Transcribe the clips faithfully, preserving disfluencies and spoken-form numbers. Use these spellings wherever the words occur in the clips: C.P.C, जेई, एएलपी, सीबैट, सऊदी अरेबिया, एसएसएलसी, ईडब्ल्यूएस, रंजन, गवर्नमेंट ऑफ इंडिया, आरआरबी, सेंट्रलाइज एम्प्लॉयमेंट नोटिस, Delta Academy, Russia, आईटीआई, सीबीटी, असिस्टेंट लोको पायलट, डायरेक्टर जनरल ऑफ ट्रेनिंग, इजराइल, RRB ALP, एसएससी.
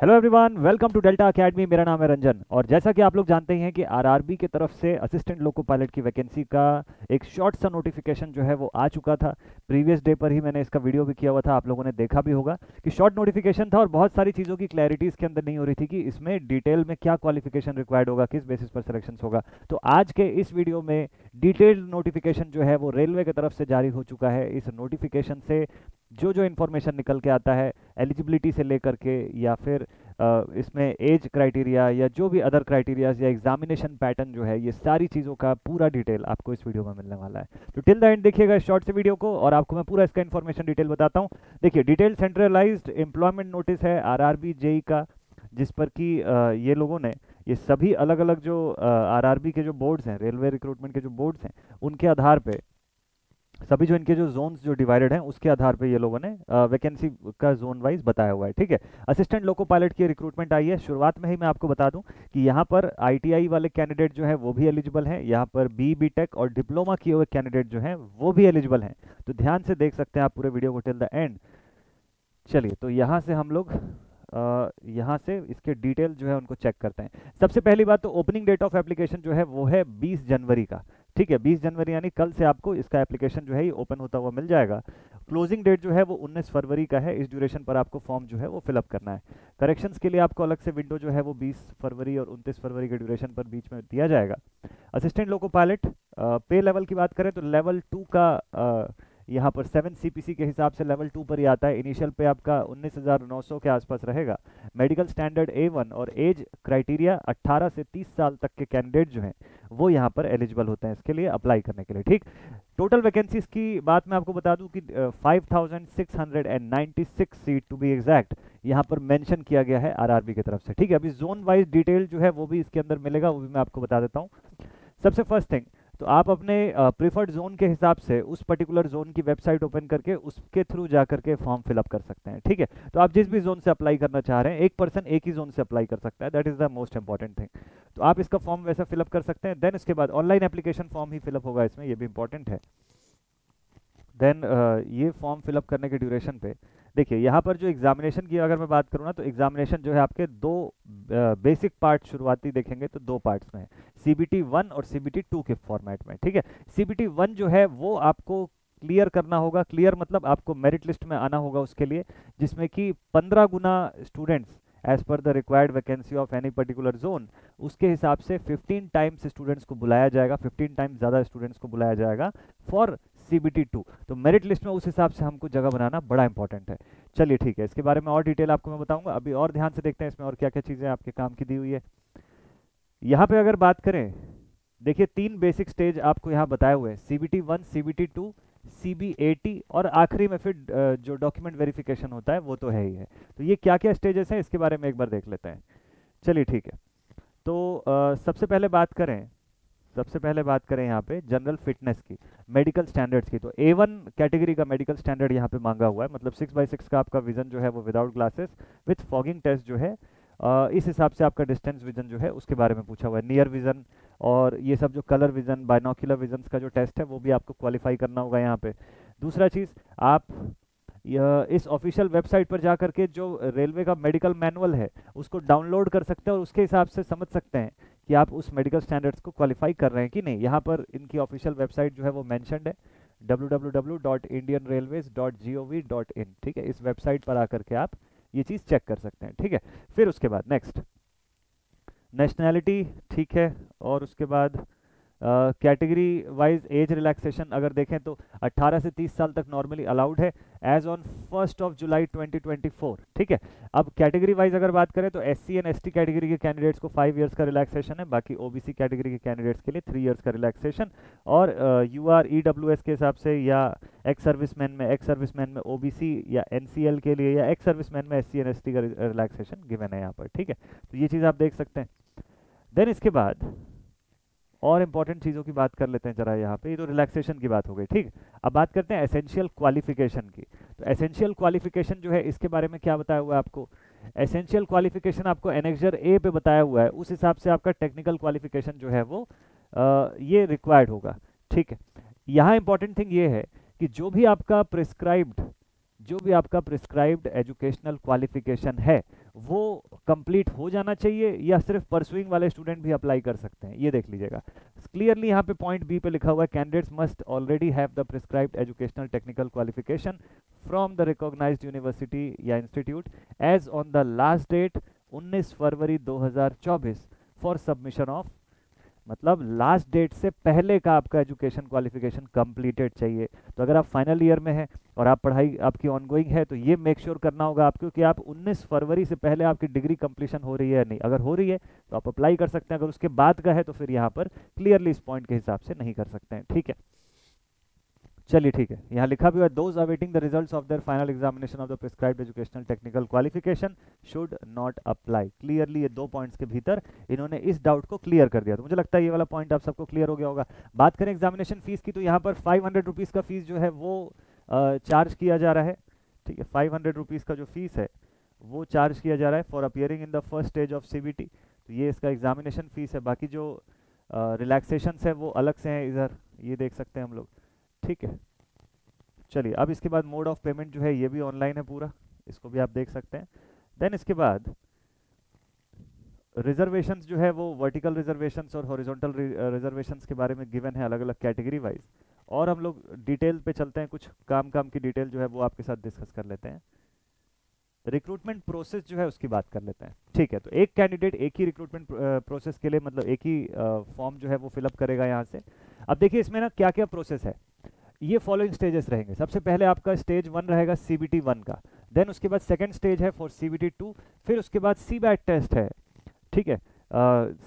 Hello everyone, welcome to Delta Academy. मेरा नाम है रंजन और जैसा कि आप लोग जानते हैं कि आरआरबी की तरफ से असिस्टेंट लोको पायलट की वैकेंसी का एक शॉर्ट सा नोटिफिकेशन जो है वो आ चुका था। प्रीवियस डे पर ही मैंने इसका वीडियो भी किया हुआ था, आप लोगों ने देखा भी होगा कि शॉर्ट नोटिफिकेशन था और बहुत सारी चीज़ों की क्लैरिटीज़ के अंदर नहीं हो रही थी कि इसमें डिटेल में क्या क्वालिफिकेशन रिक्वायर्ड होगा, किस बेसिस पर सिलेक्शन होगा। तो आज के इस वीडियो में डिटेल्ड नोटिफिकेशन जो है वो रेलवे की तरफ से जारी हो चुका है। इस नोटिफिकेशन से जो जो इन्फॉर्मेशन निकल के आता है एलिजिबिलिटी से लेकर के या फिर आ, इसमें एज क्राइटेरिया या जो भी अदर क्राइटेरियाज या एग्जामिनेशन पैटर्न जो है, ये सारी चीज़ों का पूरा डिटेल आपको इस वीडियो में मिलने वाला है। तो टिल द एंड देखिएगा शॉर्ट से वीडियो को और आपको मैं पूरा इसका इन्फॉर्मेशन डिटेल बताता हूँ। देखिए, डिटेल सेंट्रलाइज एम्प्लॉयमेंट नोटिस है आरआरबी जेई का, जिस पर कि ये लोगों ने ये सभी अलग अलग जो आरआरबी के जो बोर्ड्स हैं, रेलवे रिक्रूटमेंट के जो बोर्ड्स हैं, उनके आधार पे सभी जो इनके जो जोन्स जो डिवाइडेड हैं उसके आधार पे ये लोगों ने वैकेंसी का जोन वाइज बताया हुआ है। ठीक है, असिस्टेंट लोको पायलट की रिक्रूटमेंट आई है। शुरुआत में ही मैं आपको बता दूं कि यहाँ पर आईटीआई वाले कैंडिडेट जो है वो भी एलिजिबल हैं, यहाँ पर बी बी टेक और डिप्लोमा किए हुए कैंडिडेट जो हैं वो भी एलिजिबल हैं। तो ध्यान से देख सकते हैं आप पूरे वीडियो को टिल द एंड। चलिए, तो यहाँ से हम लोग Uh, यहाँ से इसके डिटेल जो है उनको चेक करते हैं। सबसे पहली बात तो ओपनिंग डेट ऑफ एप्लीकेशन जो है वो है बीस जनवरी का। ठीक है, बीस जनवरी यानी कल से आपको इसका एप्लीकेशन जो है ये ओपन होता हुआ मिल जाएगा। क्लोजिंग डेट जो है वो उन्नीस फरवरी का है। इस ड्यूरेशन पर आपको फॉर्म जो है वो फिलअप करना है। करेक्शंस के लिए आपको अलग से विंडो जो है वो बीस फरवरी और उनतीस फरवरी के ड्यूरेशन पर बीच में दिया जाएगा। असिस्टेंट लोको पायलट pay level की बात करें तो लेवल टू का uh, यहाँ पर सेवन सी पी सी के हिसाब से लेवल टू पर ही आता है। इनिशियल पे आपका उन्नीस हज़ार नौ सौ के आसपास रहेगा। मेडिकल स्टैंडर्ड ए वन और एज क्राइटेरिया अठारह से तीस साल तक के कैंडिडेट जो हैं वो यहाँ पर एलिजिबल होते हैं इसके लिए अप्लाई करने के लिए। ठीक, टोटल वैकेंसीज की बात मैं आपको बता दूं कि five thousand six hundred ninety six seat to be exact यहाँ पर मेंशन किया गया है आरआरबी की तरफ से। ठीक है, अभी जोन वाइज डिटेल जो है वो भी इसके अंदर मिलेगा, वो भी मैं आपको बता देता हूँ। सबसे फर्स्ट थिंग तो आप अपने प्रीफर्ड जोन के हिसाब से उस पर्टिकुलर जोन की वेबसाइट ओपन करके उसके थ्रू जा करके फॉर्म फिलअप कर सकते हैं। ठीक है, तो आप जिस भी जोन से अप्लाई करना चाह रहे हैं, एक पर्सन एक ही जोन से अप्लाई कर सकता है। That is the most important thing. तो आप इसका फॉर्म वैसा फिलअप कर सकते हैं। देन इसके बाद ऑनलाइन एप्लीकेशन फॉर्म ही फिलअप होगा इसमें, ये भी इंपॉर्टेंट है। देन uh, ये फॉर्म फिलअप करने के ड्यूरेशन पे देखिए, यहाँ पर जो एग्जामिनेशन की अगर मैं बात करूँ ना, तो एग्जामिनेशन जो है आपके दो बेसिक पार्ट शुरुआती देखेंगे तो दो पार्ट्स में है, सीबीटी वन और सीबीटी टू के फॉर्मेट में। ठीक है, सीबीटी वन जो है वो आपको क्लियर करना होगा। क्लियर मतलब आपको मेरिट लिस्ट में आना होगा उसके लिए, जिसमें कि पंद्रह गुना students as per the required vacancy of any particular zone, उसके हिसाब से फिफ्टीन टाइम्स स्टूडेंट्स को बुलाया जाएगा, फिफ्टीन टाइम्स ज़्यादा स्टूडेंट्स को बुलाया जाएगा for C B T two. तो मेरिट लिस्ट में उस हिसाब से हमको जगह बनाना बड़ा इंपॉर्टेंट है। चलिए ठीक है, इसके बारे में और डिटेल आपको मैं बताऊंगा। अभी और ध्यान से देखते हैं इसमें और क्या क्या चीज़ें आपके काम की दी हुई है। यहाँ पे अगर बात करें, देखिए तीन बेसिक स्टेज आपको यहाँ बताए हुए हैं, C B T one, C B T two, C B A T और आखिरी में फिर जो डॉक्यूमेंट वेरिफिकेशन होता है वो तो है ही है। तो ये क्या क्या स्टेजेस हैं इसके बारे में एक बार देख लेते हैं। चलिए ठीक है, तो आ, सबसे पहले बात करें सबसे पहले बात करें यहाँ पे जनरल फिटनेस की, मेडिकल स्टैंडर्ड्स की। तो ए वन कैटेगरी का मेडिकल स्टैंडर्ड यहाँ पे मांगा हुआ है, मतलब सिक्स बाई सिक्स का आपका विजन जो है वो without glasses with fogging test जो है, आ, इस हिसाब से आपका डिस्टेंस विजन जो है उसके बारे में पूछा हुआ है। नियर विजन और ये सब जो कलर विजन, बाइनोक्यूलर विजन का जो टेस्ट है वो भी आपको क्वालिफाई करना होगा यहाँ पे। दूसरा चीज़, आप यह इस ऑफिशियल वेबसाइट पर जा करके जो रेलवे का मेडिकल मैनुअल है उसको डाउनलोड कर सकते हैं और उसके हिसाब से समझ सकते हैं कि आप उस मेडिकल स्टैंडर्ड्स को क्वालिफाई कर रहे हैं कि नहीं। यहाँ पर इनकी ऑफिशियल वेबसाइट जो है वो मेंशनड है, W W W dot Indian railways dot G O V dot in. ठीक है, इस वेबसाइट पर आकर के आप ये चीज़ चेक कर सकते हैं। ठीक है, फिर उसके बाद नेक्स्ट नेशनैलिटी, ठीक है, और उसके बाद कैटेगरी वाइज एज रिलैक्सेशन अगर देखें तो अठारह से तीस साल तक नॉर्मली अलाउड है as on first of July twenty twenty four. ठीक है, अब कैटेगरी वाइज अगर बात करें तो एससी एंड एसटी कैटेगरी के कैंडिडेट्स को फाइव इयर्स का रिलैक्सेशन है, बाकी ओबीसी कैटेगरी के कैंडिडेट्स के लिए थ्री इयर्स का रिलैक्सेशन, और यूआर ईडब्ल्यूएस के हिसाब से या एक्स सर्विसमैन में एक्स सर्विसमैन में ओबीसी या एनसीएल के लिए या एक्स सर्विसमैन में एससी एंड एसटी का रिलैक्सेशन गिवन है यहाँ पर। ठीक है, तो ये चीज़ आप देख सकते हैं। देन इसके बाद और इम्पॉर्टेंट चीज़ों की बात कर लेते हैं जरा यहाँ पे। ये तो रिलैक्सेशन की बात हो गई। ठीक, अब बात करते हैं एसेंशियल क्वालिफिकेशन की। तो एसेंशियल क्वालिफिकेशन जो है इसके बारे में क्या बताया हुआ है आपको? एसेंशियल क्वालिफिकेशन आपको एनेक्सर ए पे बताया हुआ है, उस हिसाब से आपका टेक्निकल क्वालिफिकेशन जो है वो आ, ये रिक्वायर्ड होगा। ठीक है, यहाँ इंपॉर्टेंट थिंग ये है कि जो भी आपका प्रिस्क्राइब्ड जो भी आपका प्रिस्क्राइब्ड एजुकेशनल क्वालिफिकेशन है वो कंप्लीट हो जाना चाहिए या सिर्फ परसुइंग वाले स्टूडेंट भी अप्लाई कर सकते हैं, ये देख लीजिएगा क्लियरली। यहाँ पे पॉइंट बी पे लिखा हुआ है candidates must already have the prescribed educational technical qualification from the recognised university या institute as on the last date उन्नीस फरवरी दो हज़ार चौबीस फॉर सबमिशन ऑफ, मतलब लास्ट डेट से पहले का आपका एजुकेशन क्वालिफिकेशन कंप्लीटेड चाहिए। तो अगर आप फाइनल ईयर में हैं और आप पढ़ाई आपकी ऑनगोइंग है तो ये मेक श्योर करना होगा आपको कि आप उन्नीस फरवरी से पहले आपकी डिग्री कंप्लीशन हो रही है या नहीं। अगर हो रही है तो आप अप्लाई कर सकते हैं, अगर उसके बाद का है तो फिर यहाँ पर क्लियरली इस पॉइंट के हिसाब से नहीं कर सकते हैं, ठीक है। चलिए ठीक है, यहाँ लिखा भी हुआ those awaiting the results of their final examination of the prescribed educational technical qualification should not apply. Clearly ये दो पॉइंट्स के भीतर इन्होंने इस डाउट को क्लियर कर दिया, तो मुझे लगता है ये वाला पॉइंट आप सबको क्लियर हो गया होगा। बात करें एग्जामिनेशन फीस की तो यहाँ पर फाइव हंड्रेड रुपीज़ का फीस जो है वो चार्ज किया जा रहा है, ठीक है। फाइव हंड्रेड रुपीज़ का जो फीस है वो चार्ज किया जा रहा है for appearing in the first stage of सीबीटी, तो ये इसका एग्जामिनेशन फीस है। बाकी जो रिलैक्सेशंस है वो अलग से हैं इधर, ये देख सकते हैं हम लोग, ठीक है। चलिए अब इसके बाद मोड ऑफ पेमेंट जो है ये भी ऑनलाइन है पूरा, इसको भी आप देख सकते हैं। देन इसके बाद रिजर्वेशंस जो है वो वर्टिकल रिजर्वेशंस और हॉरिजॉन्टल रिजर्वेशंस के बारे में गिवन है अलग अलग कैटेगरी वाइज, और हम लोग डिटेल पे चलते हैं, कुछ काम काम की डिटेल जो है वो आपके साथ डिस्कस कर लेते हैं। रिक्रूटमेंट प्रोसेस जो है उसकी बात कर लेते हैं, ठीक है। तो एक कैंडिडेट एक ही रिक्रूटमेंट प्रोसेस के लिए, मतलब एक ही फॉर्म जो है वो फिलअप करेगा यहाँ से। अब देखिए इसमें ना क्या क्या प्रोसेस है, ये फॉलोइंग स्टेजेस रहेंगे। सबसे पहले आपका स्टेज वन रहेगा सीबीटी वन का, देन उसके बाद सेकंड स्टेज है फॉर सीबीटी टू, फिर उसके बाद सीबैट टेस्ट है, ठीक है।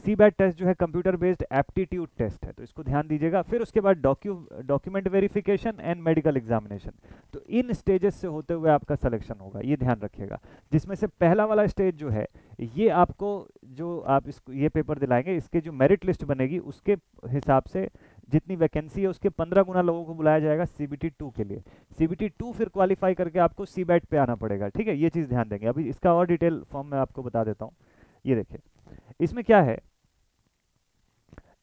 सीबैट टेस्ट जो है कंप्यूटर बेस्ड एप्टीट्यूड टेस्ट है, तो इसको ध्यान दीजिएगा। फिर उसके बाद docu document verification and medical examination, तो इन स्टेजेस से होते हुए आपका सिलेक्शन होगा, ये ध्यान रखिएगा। जिसमें से पहला वाला स्टेज जो है ये आपको, जो आप इसको ये पेपर दिलाएंगे इसके जो मेरिट लिस्ट बनेगी उसके हिसाब से जितनी वैकेंसी है उसके पंद्रह गुना लोगों को बुलाया जाएगा सीबीटी टू के लिए। सीबीटी टू फिर क्वालिफाई करके आपको सीबैट पे आना पड़ेगा, ठीक है, ये चीज़ ध्यान देंगे। अभी इसका और डिटेल फॉर्म में आपको बता देता हूँ, ये देखिए इसमें क्या है।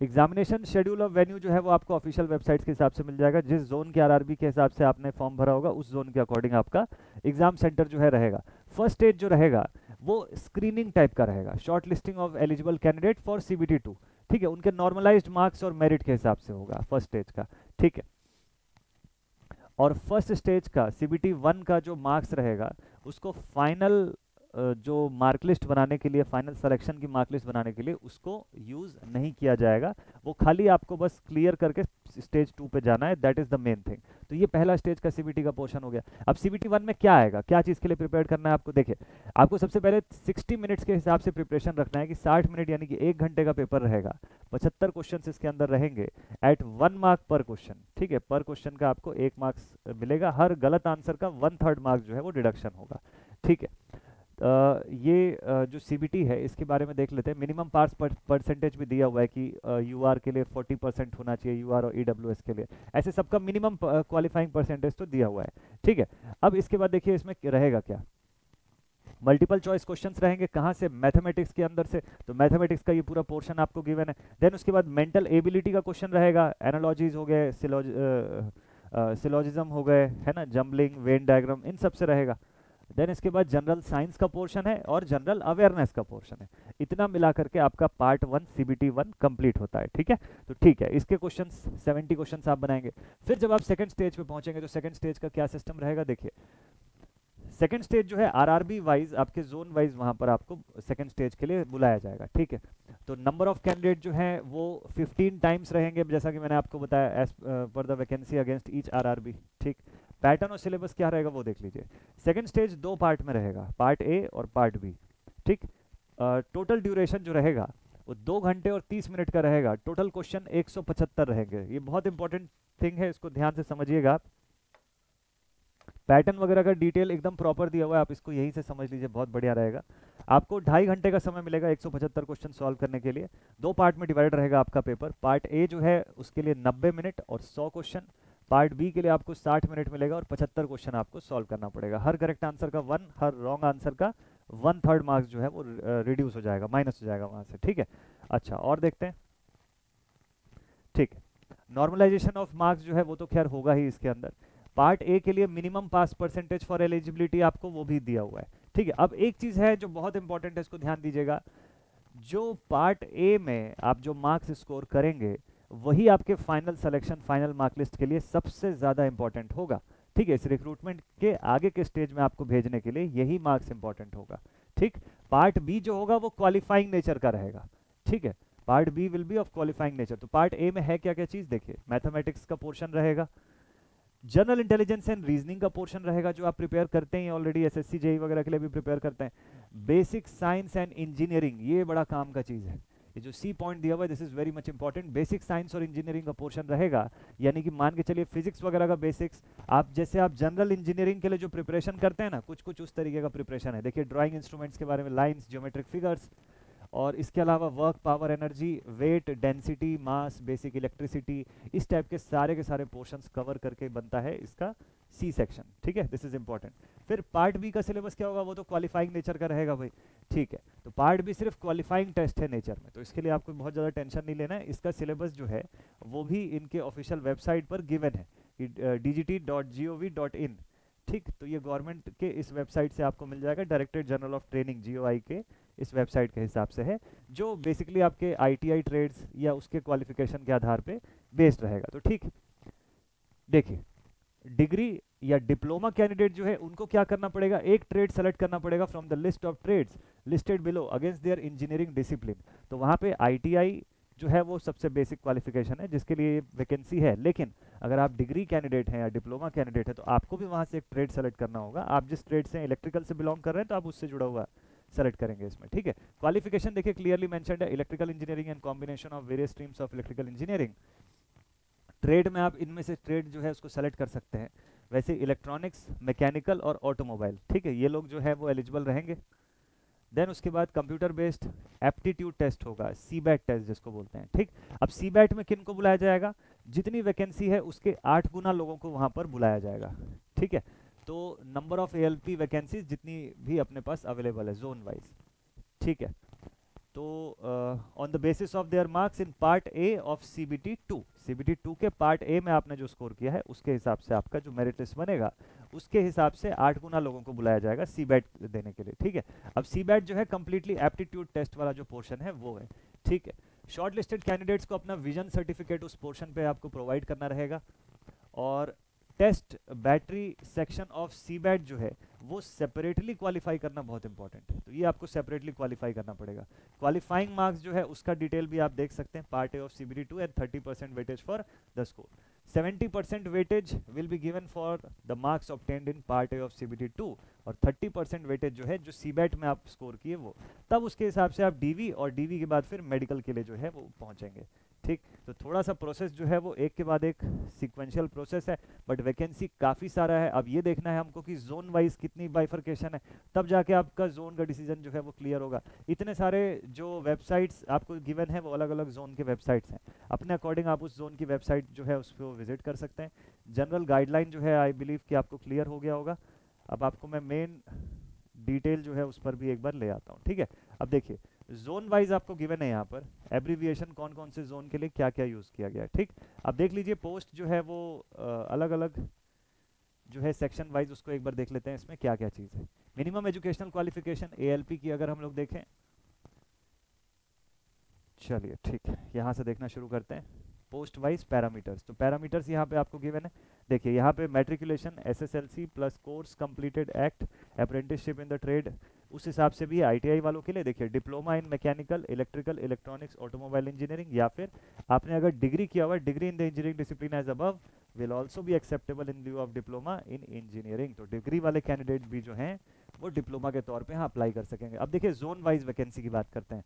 एग्जामिनेशन शेड्यूल और वेन्यू जो है वो आपको ऑफिशियल वेबसाइट्स के हिसाब से मिल जाएगा, जिस जोन के आरआरबी के हिसाब से आपने फॉर्म भरा होगा उस जोन के अकॉर्डिंग आपका एग्जाम सेंटर जो है रहेगा। फर्स्ट स्टेज जो रहेगा वो स्क्रीनिंग टाइप का रहेगा, short listing of eligible candidate for सीबीटी two, ठीक है। उनके नॉर्मलाइज्ड मार्क्स और मेरिट के हिसाब से होगा फर्स्ट स्टेज का, ठीक है। और फर्स्ट स्टेज का सीबीटी वन का जो मार्क्स रहेगा उसको फाइनल जो मार्क लिस्ट बनाने के लिए, फाइनल सिलेक्शन की मार्क लिस्ट बनाने के लिए उसको यूज नहीं किया जाएगा, वो खाली आपको बस क्लियर करके स्टेज टू पे जाना है, that is the main thing. तो ये पहला स्टेज का सीबीटी का पोर्शन हो गया। अब सीबीटी वन में क्या आएगा, क्या चीज़ के लिए प्रिपेयर करना है आपको, देखिए आपको सबसे पहले सिक्सटी मिनट्स के हिसाब से प्रिपरेशन रखना है कि साठ मिनट यानी कि एक घंटे का पेपर रहेगा, पचहत्तर क्वेश्चन इसके अंदर रहेंगे एट वन मार्क पर क्वेश्चन, ठीक है। पर क्वेश्चन का आपको एक मार्क्स मिलेगा, हर गलत आंसर का वन थर्ड मार्क्स जो है वो डिडक्शन होगा, ठीक है। Uh, ये uh, जो सीबीटी है इसके बारे में देख लेते हैं। मिनिमम पास परसेंटेज भी दिया हुआ है कि यूआर uh, के लिए चालीस परसेंट होना चाहिए, यूआर और ईडब्ल्यूएस के लिए, ऐसे सबका मिनिमम क्वालिफाइंग परसेंटेज तो दिया हुआ है, ठीक है। अब इसके बाद देखिए इसमें रहेगा क्या, मल्टीपल चॉइस क्वेश्चंस रहेंगे, कहाँ से, मैथमेटिक्स के अंदर से, तो मैथमेटिक्स का ये पूरा पोर्शन आपको गिवन है। देन उसके बाद मेंटल एबिलिटी का क्वेश्चन रहेगा, एनालॉजीज हो गए, सिलोजिज्म हो गए, है ना, जम्बलिंग, वेन डायग्राम, इन सब से रहेगा। देन इसके बाद जनरल साइंस का पोर्शन है और जनरल अवेयरनेस का पोर्शन है। इतना मिला करके आपका part one सीबीटी one complete होता है, ठीक है। तो ठीक है, इसके क्वेश्चंस सत्तर क्वेश्चंस आप बनाएंगे। फिर जब आप सेकंड स्टेज पे पहुंचेंगे तो सेकंड स्टेज का क्या सिस्टम रहेगा, देखिए सेकंड स्टेज जो है आरआरबी वाइज आपके जोन वाइज वहां पर आपको सेकंड स्टेज के लिए बुलाया जाएगा, ठीक है। तो नंबर ऑफ कैंडिडेट जो है वो फिफ्टीन टाइम्स रहेंगे, जैसा कि मैंने आपको बताया, as per the vacancy against each आरआरबी, ठीक। पैटर्न और सिलेबस क्या रहेगा वो देख लीजिए। सेकंड स्टेज दो पार्ट में रहेगा, पार्ट ए और पार्ट बी, ठीक। टोटल ड्यूरेशन जो रहेगा वो दो घंटे और तीस मिनट का रहेगा, टोटल क्वेश्चन एक सौ पचहत्तर रहेंगे। ये बहुत इंपॉर्टेंट थिंग है, इसको ध्यान से समझिएगा आप। पैटर्न वगैरह का डिटेल एकदम प्रॉपर दिया हुआ है, आप इसको यहीं से समझ लीजिए, बहुत बढ़िया रहेगा। आपको ढाई घंटे का समय मिलेगा एक सौ पचहत्तर क्वेश्चन सॉल्व करने के लिए, दो पार्ट में डिवाइड रहेगा आपका पेपर। पार्ट ए जो है उसके लिए नब्बे मिनट और सौ क्वेश्चन, पार्ट बी के लिए आपको साठ मिनट मिलेगा और पचहत्तर क्वेश्चन आपको सॉल्व करना पड़ेगा। हर करेक्ट आंसर का वन, हर रॉन्ग आंसर का वन थर्ड मार्क्स जो है वो रिड्यूस हो जाएगा, माइनस हो जाएगा वहाँ से, ठीक है। अच्छा और देखते हैं, ठीक है। नॉर्मलाइजेशन ऑफ मार्क्स जो है वो तो खैर होगा ही इसके अंदर। पार्ट ए के लिए minimum pass percentage for eligibility आपको वो भी दिया हुआ है, ठीक है। अब एक चीज है जो बहुत इंपॉर्टेंट है, इसको ध्यान दीजिएगा, जो पार्ट ए में आप जो मार्क्स स्कोर करेंगे वही आपके final selection, final mark list के लिए सबसे ज्यादा इंपॉर्टेंट होगा, ठीक है। इस रिक्रूटमेंट के आगे के स्टेज में आपको भेजने के लिए यही मार्क्स इंपॉर्टेंट होगा, ठीक। पार्ट बी जो होगा वो क्वालिफाइंग नेचर का रहेगा, ठीक है। Part B will be of qualifying nature. तो पार्ट ए में है क्या क्या चीज, देखिए, मैथमेटिक्स का पोर्शन रहेगा, जनरल इंटेलिजेंस एंड रीजनिंग का पोर्शन रहेगा जो आप प्रिपेयर करते हैं ऑलरेडी, एसएससी जेई वगैरह के लिए भी प्रिपेयर करते हैं, बेसिक साइंस एंड इंजीनियरिंग, ये बड़ा काम का चीज है, ये जो सी पॉइंट दिया हुआ है this is very much important, basic science और इंजीनियरिंग का पोर्शन रहेगा। यानी कि मान के चलिए फिजिक्स वगैरह का बेसिक्स, आप जैसे आप जनरल इंजीनियरिंग के लिए जो प्रिपरेशन करते हैं ना, कुछ कुछ उस तरीके का प्रिपरेशन है। देखिए ड्राइंग इंस्ट्रूमेंट्स के बारे में लाइन्स, ज्योमेट्रिक फिगर्स, और इसके अलावा work, power, energy, weight, density, mass, basic electricity, इस टाइप के सारे के सारे पोर्शंस कवर करके बनता है इसका सी सेक्शन, ठीक है। This is important. फिर पार्ट बी का सिलेबस क्या होगा, वो तो क्वालिफाइंग नेचर का रहेगा भाई, ठीक है। तो पार्ट बी सिर्फ क्वालिफाइंग टेस्ट है नेचर में, तो इसके लिए आपको बहुत ज़्यादा टेंशन नहीं लेना है। इसका सिलेबस जो है वो भी इनके ऑफिशियल वेबसाइट पर गिवन है, D G T dot G O V dot in, ठीक। तो ये गवर्नमेंट के इस वेबसाइट से आपको मिल जाएगा, डायरेक्टर जनरल ऑफ ट्रेनिंग G O I के इस वेबसाइट के हिसाब से है, जो बेसिकली आपके आईटीआई ट्रेड्स या उसके क्वालिफिकेशन के आधार पे बेस्ड रहेगा, तो ठीक। देखिए डिग्री या डिप्लोमा कैंडिडेट जो है उनको क्या करना पड़ेगा, एक ट्रेड सेलेक्ट करना पड़ेगा from the list of trades listed below against their engineering discipline. तो वहाँ पे आईटीआई जो है वो सबसे बेसिक क्वालिफिकेशन है जिसके लिए वैकेंसी है, लेकिन अगर आप डिग्री कैंडिडेट हैं या डिप्लोमा कैंडिडेट है तो आपको भी वहाँ से एक ट्रेड सेलेक्ट करना होगा। आप जिस ट्रेड से इलेक्ट्रिकल से बिलोंग कर रहे हैं तो आप उससे जुड़ा हुआ सेलेक्ट करेंगे इसमें, ठीक है। क्वालिफिकेशन देखिए क्लियरली मेंशन्ड है, electrical engineering and combination of various streams of electrical engineering. Trade में आप इनमें से ट्रेड जो है उसको सेलेक्ट कर सकते हैं, वैसे इलेक्ट्रॉनिक्स, मैकेनिकल और ऑटोमोबाइल, ठीक है, ये लोग जो है वो एलिजिबल रहेंगे। देन उसके बाद कंप्यूटर बेस्ड एप्टीट्यूड टेस्ट होगा, सीबैट टेस्ट जिसको बोलते हैं, ठीक। अब सीबैट में किन को बुलाया जाएगा, जितनी वैकेंसी है उसके आठ गुना लोगों को वहाँ पर बुलाया जाएगा, ठीक है। तो नंबर ऑफ एएलपी वैकेंसीज जितनी भी अपने पास अवेलेबल है जोन वाइज, ठीक है। तो on the basis of their marks in part A of सीबीटी two, सीबीटी two के पार्ट ए में आपने जो स्कोर किया है उसके हिसाब से आपका जो मेरिट लिस्ट बनेगा उसके हिसाब से आठ गुना लोगों को बुलाया जाएगा सीबैट देने के लिए, ठीक है। अब सीबैट जो है कंप्लीटली एप्टीट्यूड टेस्ट वाला जो पोर्शन है वो है, ठीक है। शॉर्ट लिस्टेड कैंडिडेट्स को अपना विजन सर्टिफिकेट उस पोर्शन पर आपको प्रोवाइड करना रहेगा, और test battery section of सीबैट जो है वो सेपरेटली क्वालिफाई करना बहुत इंपॉर्टेंट है, तो ये आपको सेपरेटली क्वालिफाई करना पड़ेगा। क्वालिफाइंग मार्क्स जो है उसका डिटेल भी आप देख सकते हैं, part A of सीबीटी two and thirty percent weightage for the score. Seventy percent weightage will be given for the marks obtained in part A of सीबीटी two, और thirty percent weightage जो है जो सीबैट में आप score किए वो, तब उसके हिसाब से आप डीवी और डीवी के बाद फिर मेडिकल के लिए जो है वो पहुँचेंगे, ठीक। तो थोड़ा सा प्रोसेस जो है वो एक के बाद एक सीक्वेंशियल प्रोसेस है, बट वैकेंसी काफ़ी सारा है। अब ये देखना है हमको कि जोन वाइज कितनी बाइफरकेशन है, तब जाके आपका जोन का डिसीजन जो है वो क्लियर होगा। इतने सारे जो वेबसाइट्स आपको गिवन है वो अलग अलग जोन के वेबसाइट्स हैं, अपने अकॉर्डिंग आप उस जोन की वेबसाइट जो है उस पर विजिट कर सकते हैं। जनरल गाइडलाइन जो है आई बिलीव कि आपको क्लियर हो गया होगा। अब आपको मैं मेन डिटेल जो है उस पर भी एक बार ले आता हूँ, ठीक है। अब देखिए जोन वाइज आपको गिवन है यहाँ पर एब्रीविएशन कौन कौन से जोन के लिए क्या क्या यूज़ किया गया है, ठीक। अब देख लीजिए पोस्ट जो है वो आ, अलग अलग जो है सेक्शन वाइज उसको एक बार देख लेते हैं इसमें क्या क्या चीज़ है। मिनिमम एजुकेशनल क्वालिफिकेशन एएलपी की अगर हम लोग देखें, चलिए ठीक है यहाँ से देखना शुरू करते हैं। पोस्ट वाइज पैरामीटर्स, तो पैरामीटर्स यहाँ पे आपको गिवन है। देखिए यहाँ पे matriculation, एसएसएलसी plus course completed act, apprenticeship in the trade, उस हिसाब से भी आईटीआई वालों के लिए देखिए diploma in mechanical, electrical, electronics, automobile engineering, या फिर आपने अगर डिग्री किया हुआ, degree in the engineering discipline as above will also भी acceptable in lieu of diploma in engineering. तो डिग्री वाले कैंडिडेट भी जो हैं वो डिप्लोमा के तौर पर यहाँ अप्लाई कर सकेंगे। अब देखिए जोन वाइज वैकेंसी की बात करते हैं।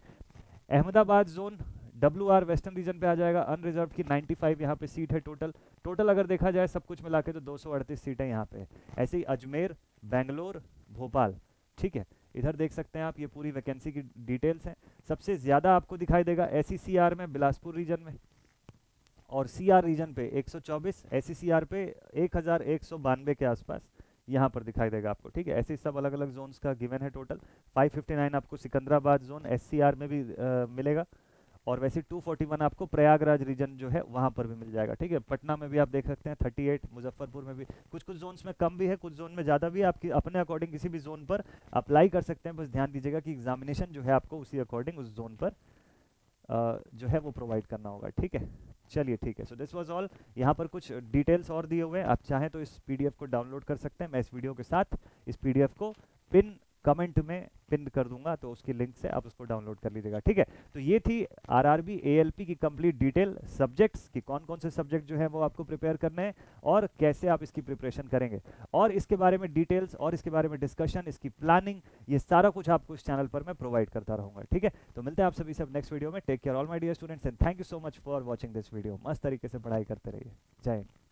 Ahmedabad zone W R western region पे आ जाएगा, अनरिजर्व की नाइन्टी फाइव यहाँ पे सीट है टोटल। टोटल अगर देखा जाए सब कुछ मिला के तो दो सौ अड़तीस सीटें यहाँ पे। ऐसे ही अजमेर, बेंगलोर, भोपाल, ठीक है, इधर देख सकते हैं आप, ये पूरी वैकेंसी की डिटेल्स हैं। सबसे ज़्यादा आपको दिखाई देगा एस ई सी आर में, बिलासपुर रीजन में, और सी आर रीजन पे एक सौ चौबीस, एस ई सी आर पे एक हज़ार एक सौ बानवे के आसपास यहाँ पर दिखाई देगा आपको, ठीक है। ऐसे सब अलग अलग जोन्स का गिवन है टोटल। फाइव फिफ्टी नाइन आपको Secunderabad zone S C R में भी आ, मिलेगा, और वैसे दो सौ इकतालीस आपको प्रयागराज रीजन जो है वहाँ पर भी मिल जाएगा। ठीक है, पटना में भी आप देख सकते हैं अड़तीस, मुजफ्फरपुर में भी, कुछ कुछ जोन्स में कम भी है, कुछ जोन में ज़्यादा भी है। आपकी अपने अकॉर्डिंग किसी भी जोन पर अप्लाई कर सकते हैं, बस ध्यान दीजिएगा कि एग्जामिनेशन जो है आपको उसी अकॉर्डिंग उस जोन पर जो है वो प्रोवाइड करना होगा। ठीक है, चलिए ठीक है, सो दिस वाज ऑल। यहाँ पर कुछ डिटेल्स और दिए हुए हैं, आप चाहें तो इस पीडीएफ को डाउनलोड कर सकते हैं। मैं इस वीडियो के साथ इस पीडीएफ को पिन कमेंट में पिन कर दूंगा, तो उसकी लिंक से आप उसको डाउनलोड कर लीजिएगा। ठीक है, तो ये थी आरआरबी एएलपी की कंप्लीट डिटेल, सब्जेक्ट्स की कौन कौन से सब्जेक्ट जो है वो आपको प्रिपेयर करने हैं और कैसे आप इसकी प्रिपरेशन करेंगे, और इसके बारे में डिटेल्स और इसके बारे में डिस्कशन, इसकी प्लानिंग, ये सारा कुछ आपको इस चैनल पर मैं प्रोवाइड करता रहूँगा। ठीक है, तो मिलते हैं आप सभी सब नेक्स्ट वीडियो में। Take care all my dear students and thank you so much for watching this video. मस्त तरीके से पढ़ाई करते रहिए। जय हिंद।